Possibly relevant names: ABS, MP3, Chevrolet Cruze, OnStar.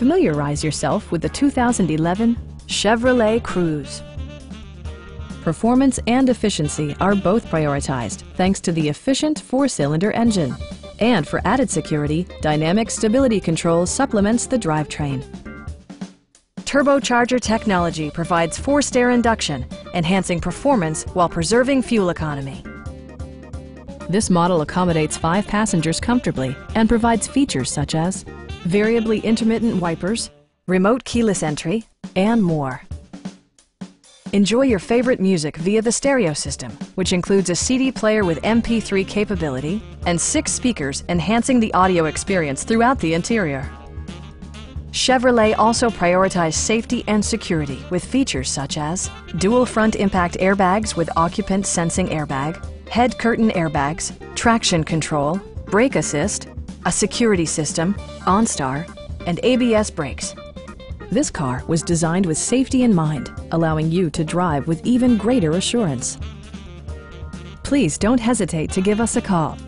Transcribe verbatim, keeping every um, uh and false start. Familiarize yourself with the two thousand eleven Chevrolet Cruze. Performance and efficiency are both prioritized thanks to the efficient four-cylinder engine. And for added security, dynamic stability control supplements the drivetrain. Turbocharger technology provides forced air induction, enhancing performance while preserving fuel economy. This model accommodates five passengers comfortably and provides features such as variably intermittent wipers, remote keyless entry, and more. Enjoy your favorite music via the stereo system, which includes a C D player with M P three capability and six speakers enhancing the audio experience throughout the interior. Chevrolet also prioritizes safety and security with features such as dual front impact airbags with occupant sensing airbag, head curtain airbags, traction control, brake assist, a security system, OnStar, and A B S brakes. This car was designed with safety in mind, allowing you to drive with even greater assurance. Please don't hesitate to give us a call.